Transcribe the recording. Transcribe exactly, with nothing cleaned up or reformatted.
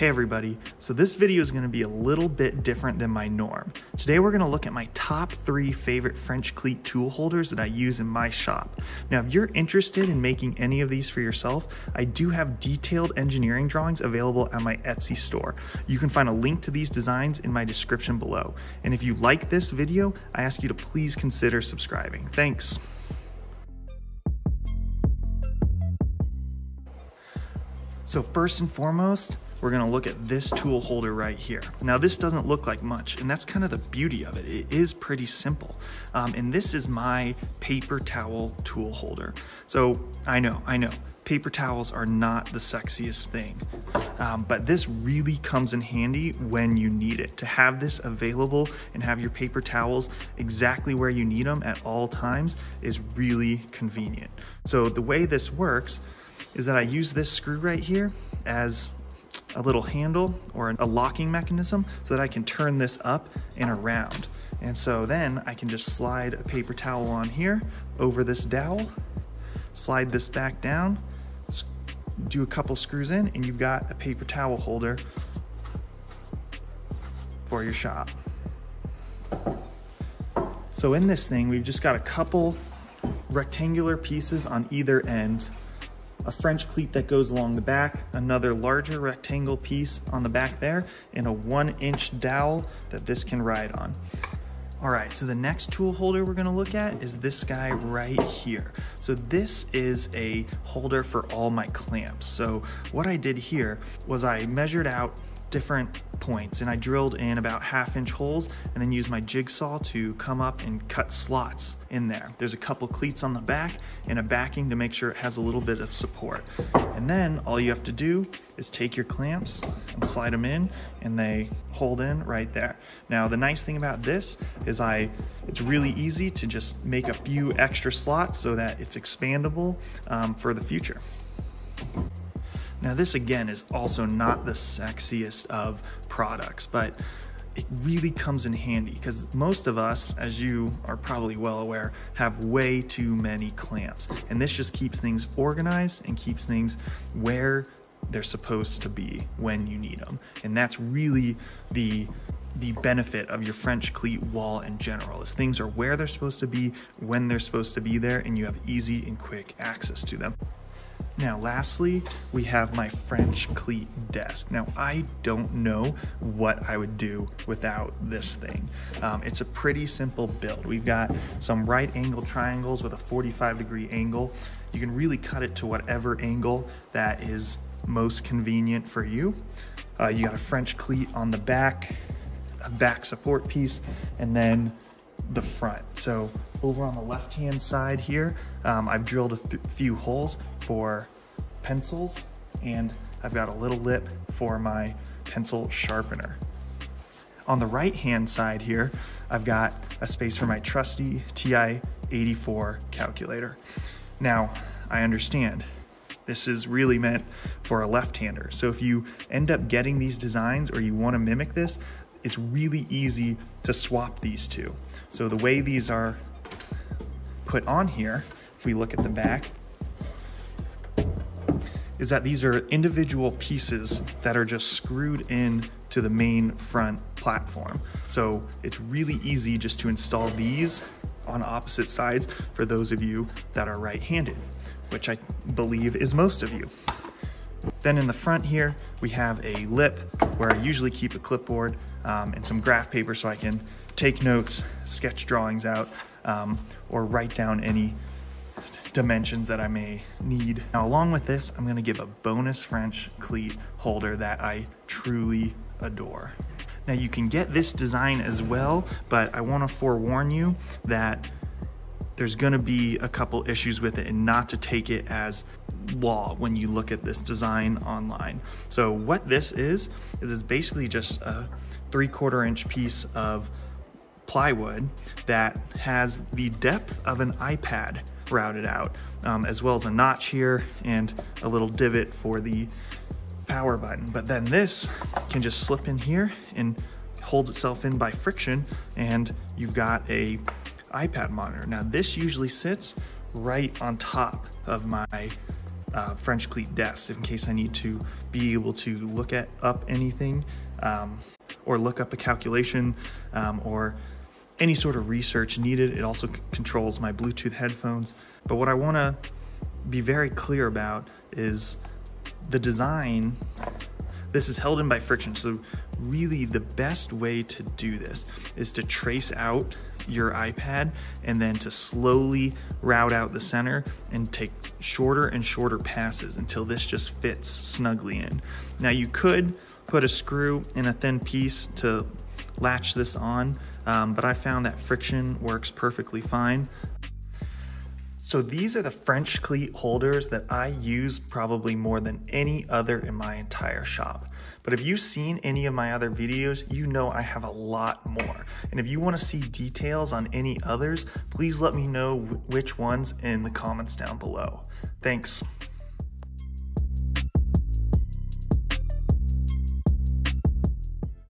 Hey everybody, so this video is going to be a little bit different than my norm. Today we're going to look at my top three favorite French cleat tool holders that I use in my shop. Now if you're interested in making any of these for yourself, I do have detailed engineering drawings available at my Etsy store. You can find a link to these designs in my description below. And if you like this video, I ask you to please consider subscribing. Thanks. So first and foremost, we're gonna look at this tool holder right here. Now this doesn't look like much, and that's kind of the beauty of it. It is pretty simple. Um, and this is my paper towel tool holder. So I know, I know, paper towels are not the sexiest thing, um, but this really comes in handy when you need it. To have this available and have your paper towels exactly where you need them at all times is really convenient. So the way this works is that I use this screw right here as a little handle or a locking mechanism so that I can turn this up and around. And so then I can just slide a paper towel on here over this dowel, slide this back down, do a couple screws in, and you've got a paper towel holder for your shop. So in this thing, we've just got a couple rectangular pieces on either end, a French cleat that goes along the back, another larger rectangle piece on the back there, and a one inch dowel that this can ride on. All right, so the next tool holder we're gonna look at is this guy right here. So this is a holder for all my clamps. So what I did here was I measured out different points and I drilled in about half inch holes and then used my jigsaw to come up and cut slots in there. There's a couple cleats on the back and a backing to make sure it has a little bit of support. And then all you have to do is take your clamps and slide them in and they hold in right there. Now the nice thing about this is I, it's really easy to just make a few extra slots so that it's expandable um, for the future. Now this again is also not the sexiest of products, but it really comes in handy because most of us, as you are probably well aware, have way too many clamps. And this just keeps things organized and keeps things where they're supposed to be when you need them. And that's really the the benefit of your French cleat wall in general, is things are where they're supposed to be, when they're supposed to be there, and you have easy and quick access to them. Now lastly, we have my French cleat desk. Now I don't know what I would do without this thing. Um, it's a pretty simple build. We've got some right angle triangles with a forty-five degree angle. You can really cut it to whatever angle that is most convenient for you. Uh, you got a French cleat on the back, a back support piece, and then the front. So over on the left-hand side here, um, I've drilled a few holes for pencils, and I've got a little lip for my pencil sharpener. On the right-hand side here, I've got a space for my trusty T I eighty-four calculator. Now, I understand this is really meant for a left-hander, so if you end up getting these designs or you want to mimic this, it's really easy to swap these two. So the way these are put on here, if we look at the back, is that these are individual pieces that are just screwed in to the main front platform. So it's really easy just to install these on opposite sides for those of you that are right-handed, which I believe is most of you. Then in the front here, we have a lip where I usually keep a clipboard um, and some graph paper so I can take notes, sketch drawings out, um, or write down any dimensions that I may need. Now along with this, I'm gonna give a bonus French cleat holder that I truly adore. Now you can get this design as well, but I wanna forewarn you that there's gonna be a couple issues with it and not to take it as law when you look at this design online. So what this is, is it's basically just a three quarter inch piece of plywood that has the depth of an iPad routed out, um, as well as a notch here and a little divot for the power button. But then this can just slip in here and holds itself in by friction, and you've got a iPad monitor. Now this usually sits right on top of my uh, French cleat desk in case I need to be able to look at up anything um, or look up a calculation um, or any sort of research needed. It also controls my Bluetooth headphones. But what I want to be very clear about is the design. This is held in by friction. So really the best way to do this is to trace out your iPad and then to slowly route out the center and take shorter and shorter passes until this just fits snugly in. Now you could put a screw in a thin piece to latch this on, um, but I found that friction works perfectly fine. So these are the French cleat holders that I use probably more than any other in my entire shop. But if you've seen any of my other videos, you know I have a lot more. And if you want to see details on any others, please let me know which ones in the comments down below. Thanks.